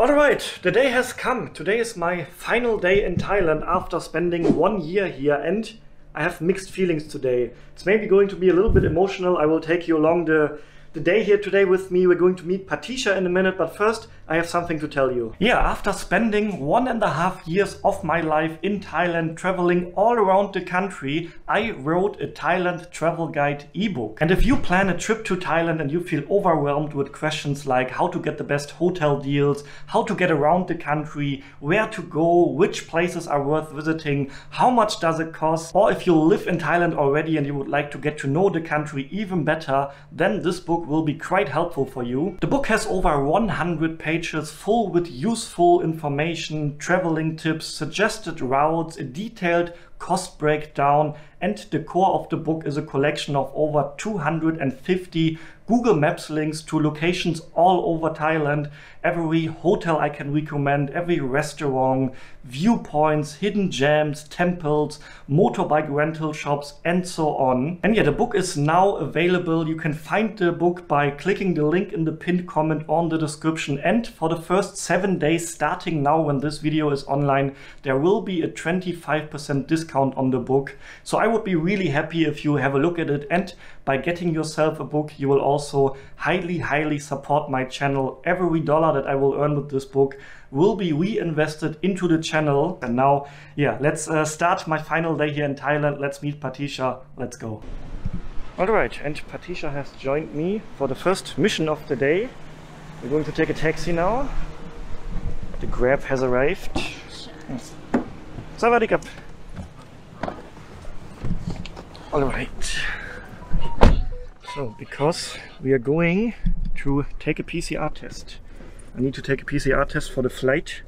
Alright, the day has come. Today is my final day in Thailand after spending 1 year here, and I have mixed feelings today. It's maybe going to be a little bit emotional. I will take you along the day here today with me. We're going to meet Patricia in a minute, but first I have something to tell you. Yeah, after spending 1.5 years of my life in Thailand, traveling all around the country, I wrote a Thailand travel guide ebook. And if you plan a trip to Thailand and you feel overwhelmed with questions like how to get the best hotel deals, how to get around the country, where to go, which places are worth visiting, how much does it cost, or if you live in Thailand already and you would like to get to know the country even better, then this book will be quite helpful for you. The book has over 100 pages full with useful information, traveling tips, suggested routes, a detailed cost breakdown, and the core of the book is a collection of over 250 Google Maps links to locations all over Thailand, every hotel I can recommend, every restaurant, viewpoints, hidden gems, temples, motorbike rental shops, and so on. And yeah, the book is now available. You can find the book by clicking the link in the pinned comment on the description. And for the first 7 days, starting now when this video is online, there will be a 25% discount on the book. So I would be really happy if you have a look at it, and by getting yourself a book you will also highly support my channel. Every dollar that I will earn with this book will be reinvested into the channel. And now, yeah, let's start my final day here in Thailand. Let's meet Patricia. Let's go. Alright, and Patricia has joined me for the first mission of the day. We're going to take a taxi now. The Grab has arrived. Sawadee kap. Alright, so because we are going to take a PCR test. I need to take a PCR test for the flight.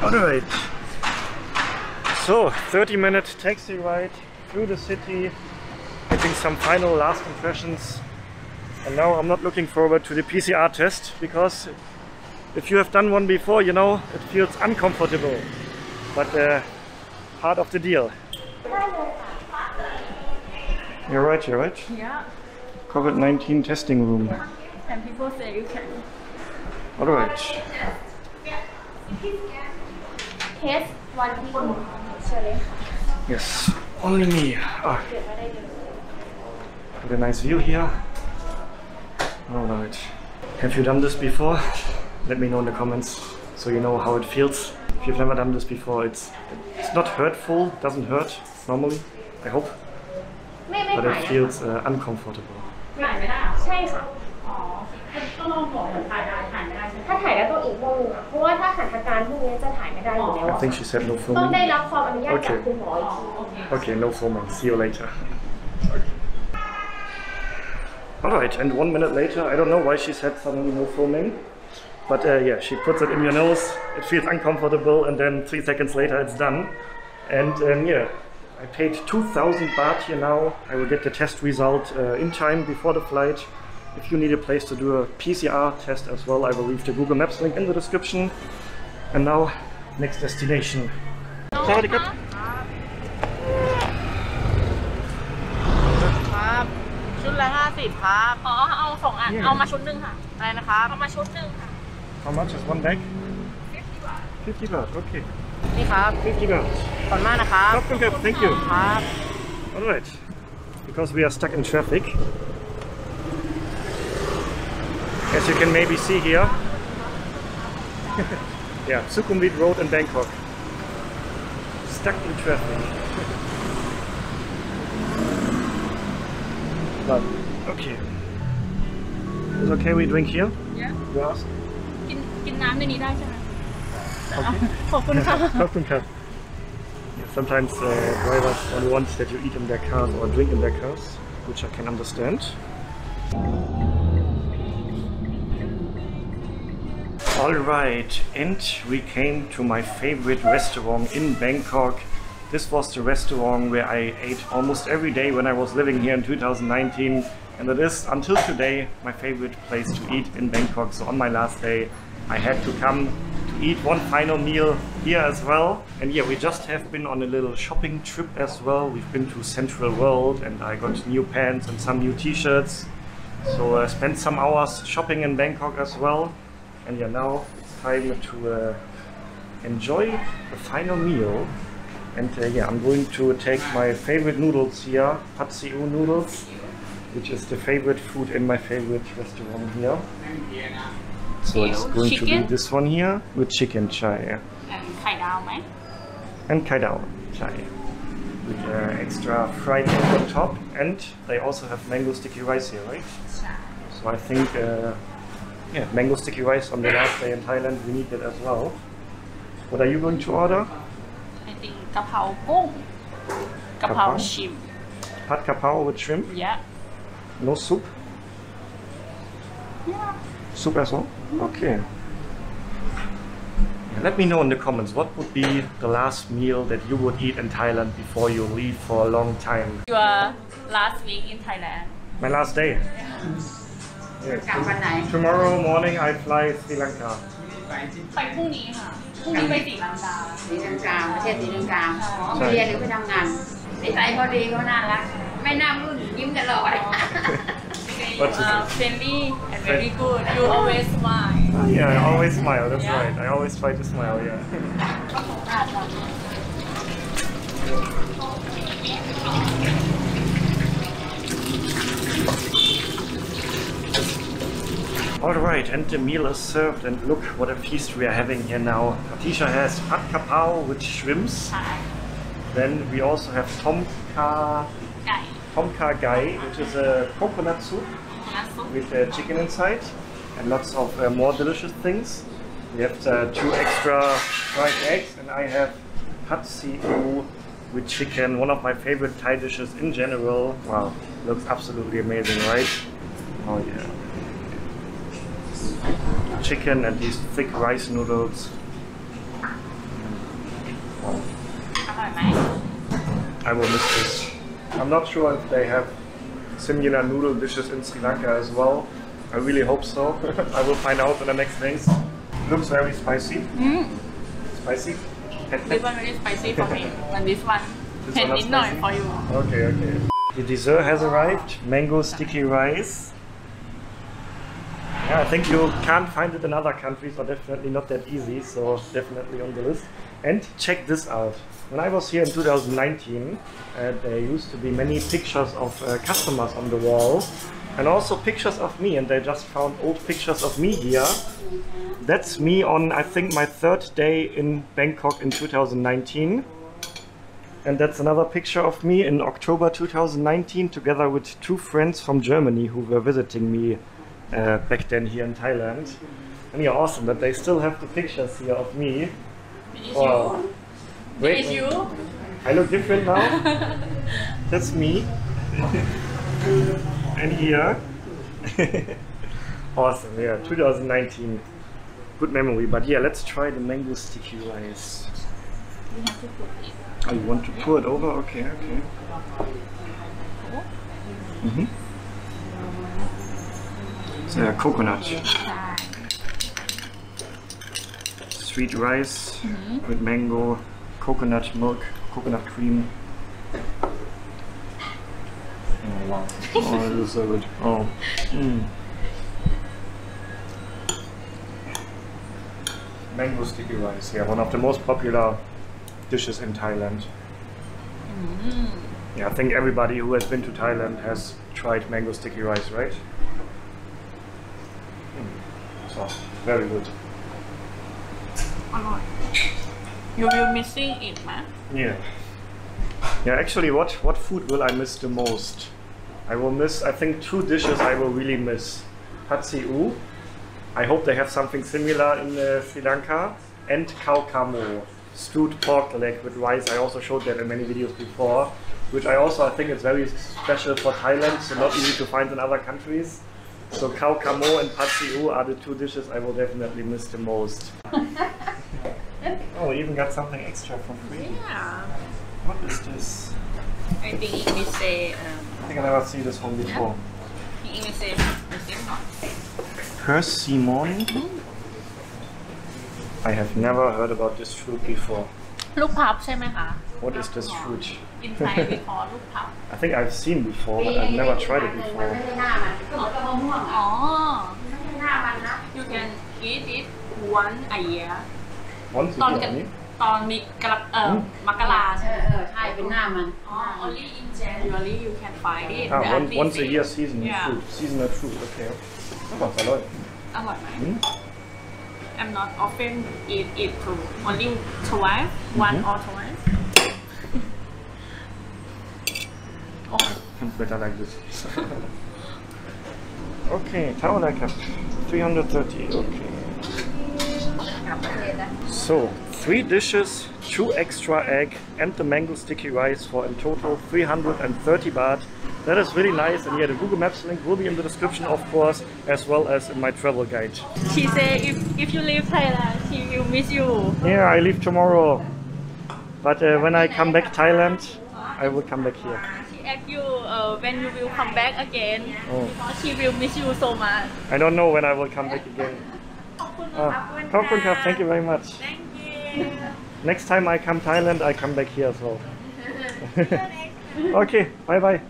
Alright, so 30-minute taxi ride through the city, getting some final last impressions. And now I'm not looking forward to the PCR test, because if you have done one before, you know, it feels uncomfortable, but part of the deal. You're right, you're right. Yeah. COVID-19 testing room. And people say you can. All right. Test one people. Yes, only me. Oh. Look at a nice view here. All right. Have you done this before? Let me know in the comments so you know how it feels. If you've never done this before, it's not hurtful, doesn't hurt normally, I hope, but it feels uncomfortable. I think she said no filming. Okay, okay, no filming. See you later. Alright, and 1 minute later, I don't know why she said suddenly no filming. But yeah, she puts it in your nose, it feels uncomfortable, and then 3 seconds later it's done. And yeah, I paid 2,000 baht here now. I will get the test result in time before the flight. If you need a place to do a PCR test as well, I will leave the Google Maps link in the description. And now, next destination. Sawadee krap. Yeah. How much is one bag? 50 baht. 50 baht, okay. 50 baht. Thank you. Alright, because we are stuck in traffic. As you can maybe see here. Yeah, Sukhumvit Road in Bangkok. Stuck in traffic. But, okay. Is it okay we drink here? Yeah. You ask? Okay. Sometimes drivers only want that you eat in their cars or drink in their cars, which I can understand. Alright, and we came to my favorite restaurant in Bangkok. This was the restaurant where I ate almost every day when I was living here in 2019. And it is, until today, my favorite place to eat in Bangkok. So on my last day, I had to come to eat one final meal here as well. And yeah, we just have been on a little shopping trip as well. We've been to Central World and I got new pants and some new t-shirts. So I spent some hours shopping in Bangkok as well. And yeah, now it's time to enjoy the final meal. And yeah, I'm going to take my favorite noodles here, Pad See Ew noodles, which is the favorite food in my favorite restaurant here. So it's going to be this one here with chicken chai. And kai dao, right? And kai dao chai. With extra fried egg on top. And they also have mango sticky rice here, right? So I think yeah, mango sticky rice on the last day in Thailand, we need that as well. What are you going to order? I think kaprao kung. Kaprao shrimp. Pad kaprao with shrimp? Yeah. No soup? Yeah. Soup as well? Okay. Let me know in the comments, what would be the last meal that you would eat in Thailand before you leave for a long time? Your last week in Thailand? My last day? Yeah. Yes. Tomorrow morning I fly to Sri Lanka. Friendly and very good. You always smile. Yeah, I always smile. That's right. I always try to smile. Yeah. All right, and the meal is served, and look what a feast we are having here now. Patricia has pad kaprao with shrimps. Then we also have Tom Kha Gai, which is a coconut soup with chicken inside and lots of more delicious things. We have 2 extra fried eggs, and I have Pad See Ew with chicken, one of my favorite Thai dishes in general. Wow, looks absolutely amazing, right? Oh yeah. Chicken and these thick rice noodles. Wow. I will miss this. I'm not sure if they have similar noodle dishes in Sri Lanka as well. I really hope so. I will find out in the next days. Looks very spicy. Mm. Spicy? This one really spicy for me. And this one, it's not for you. Okay, okay. The dessert has arrived. Mango sticky rice. Yeah, I think you can't find it in other countries, or definitely not that easy. So definitely on the list. And check this out. When I was here in 2019, there used to be many pictures of customers on the wall, and also pictures of me, and they just found old pictures of me here. That's me on, I think, my 3rd day in Bangkok in 2019. And that's another picture of me in October 2019, together with 2 friends from Germany who were visiting me back then here in Thailand. And yeah, awesome that they still have the pictures here of me. Wow. Wait, you? I look different now. That's me. And here. Awesome, yeah, 2019. Good memory, but yeah, let's try the mango sticky rice. You have to put it. Oh, you want to pour it over? Okay, okay. Mm-hmm. It's a coconut. Sweet rice with mango. Coconut milk, coconut cream. Oh wow! Oh, this is so good. Oh. Mm. Mango sticky rice. Yeah, one of the most popular dishes in Thailand. Mm. Yeah, I think everybody who has been to Thailand has tried mango sticky rice, right? Mm. So very good. You will missing it, man. Yeah. Yeah, actually what food will I miss the most? I will miss, I think, 2 dishes I will really miss. Pad See Ew. I hope they have something similar in Sri Lanka. And Khao Kha Mu, stewed pork leg with rice. I also showed that in many videos before. Which I think is very special for Thailand, so not easy to find in other countries. So Khao Kha Mu and Pad See Ew are the 2 dishes I will definitely miss the most. Oh, we even got something extra for free. Yeah. What is this? I think it is a... I think I never seen this one before. Yeah. It is a persimmon. Persimmon? I have never heard about this fruit before. Lug Pap, right? What is this fruit? In Thai we call Lug Pap. I think I've seen before, but I've never tried it before. Oh. You can eat it one a year. Once a year? Only in January you can find it. Ah, once a year seasonal fruit. Seasonal fruit, okay. I'm not often eat it too. Only twice, one or twice. Oh. Better like this. Okay, Khao Kha Mu, 330. Okay. So, 3 dishes, 2 extra egg and the mango sticky rice for in total 330 baht. That is really nice, and yeah, the Google Maps link will be in the description, of course, as well as in my travel guide. She said if you leave Thailand, she will miss you. Yeah, I leave tomorrow. But when I come back Thailand, I will come back here. She asked you when you will come back again. Oh. Because she will miss you so much. I don't know when I will come back again. Thank you very much. Thank you. Next time I come Thailand, I come back here as well. Okay, bye bye.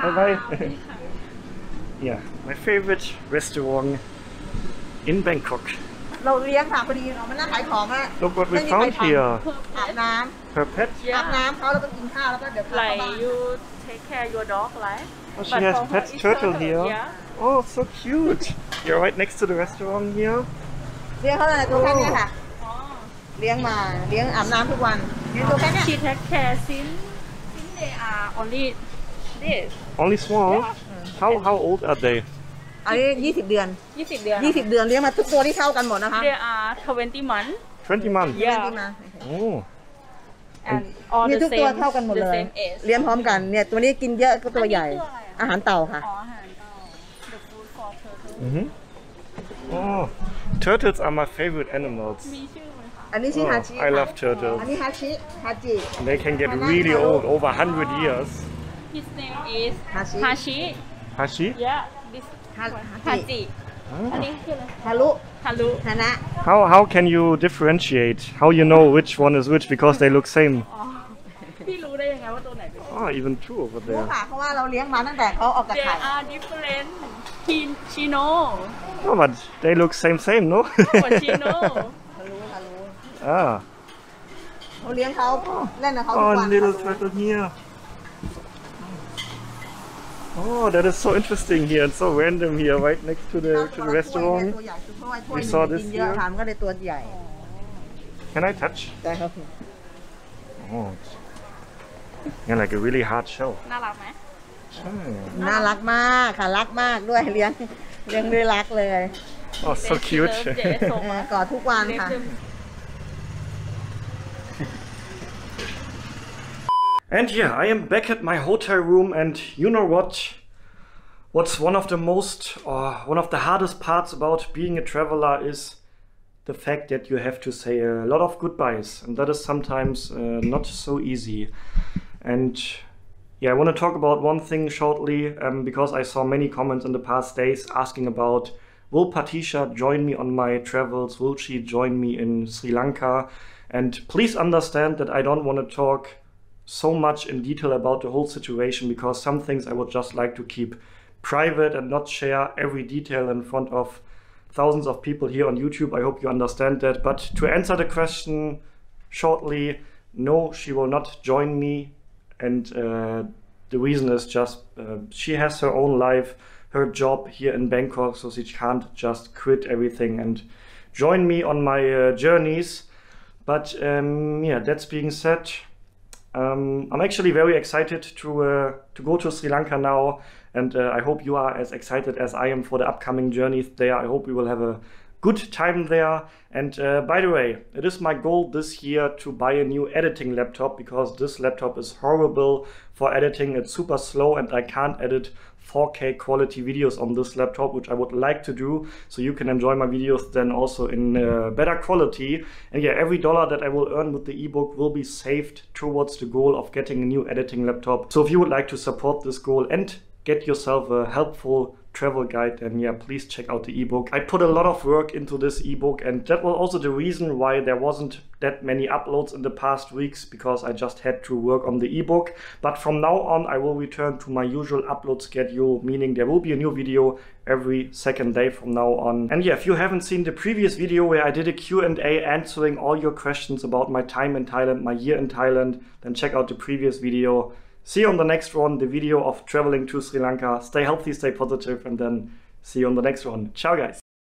Bye bye. Yeah, my favorite restaurant in Bangkok. Look what we found here. Her pet. Like you take care of your dog, right? Oh, she has pet turtle here. Yeah. Oh, so cute. You're right next to the restaurant here. Oh. She takes care since they are only this. Only small? Yeah. How old are they? 20 years. 20 years. They are 20 months. 20 months? Yeah. Oh. And all the same age. Oh, turtles are my favorite animals. Oh, I love turtles. They can get really old, over 100 years. His name is Hashi. Hashi? Yeah, this Hashi. How can you differentiate? How you know which one is which, because they look same? Oh, even two over there. They are different. She knows. No, but they look same, no? No, but she knows. Ah. Oh, little turtle here. Oh, that is so interesting here and so random here, right next to the restaurant. We saw this here. Can I touch? Oh. Yeah, like a really hard shell. Oh, so cute. And yeah, I am back at my hotel room, and you know what? What's one of the hardest parts about being a traveler is the fact that you have to say a lot of goodbyes, and that is sometimes not so easy. And yeah, I want to talk about one thing shortly, because I saw many comments in the past days asking about, will Patricia join me on my travels? Will she join me in Sri Lanka? And please understand that I don't want to talk so much in detail about the whole situation, because some things I would just like to keep private and not share every detail in front of thousands of people here on YouTube. I hope you understand that. But to answer the question shortly, no, she will not join me. And the reason is just she has her own life, her job here in Bangkok, so she can't just quit everything and join me on my journeys. But yeah, that's being said, I'm actually very excited to go to Sri Lanka now, and I hope you are as excited as I am for the upcoming journeys there. I hope we will have a good time there. And by the way, it is my goal this year to buy a new editing laptop, because this laptop is horrible for editing. It's super slow and I can't edit 4K quality videos on this laptop, which I would like to do, so you can enjoy my videos then also in better quality. And yeah, every dollar that I will earn with the ebook will be saved towards the goal of getting a new editing laptop. So if you would like to support this goal and get yourself a helpful travel guide, and yeah, please check out the ebook. I put a lot of work into this ebook, and that was also the reason why there wasn't that many uploads in the past weeks, because I just had to work on the ebook. But from now on, I will return to my usual upload schedule, meaning there will be a new video every second day from now on. And yeah, if you haven't seen the previous video where I did a Q&A answering all your questions about my time in Thailand, my year in Thailand, then check out the previous video. See you on the next one, the video of traveling to Sri Lanka. Stay healthy, stay positive, and then see you on the next one. Ciao, guys.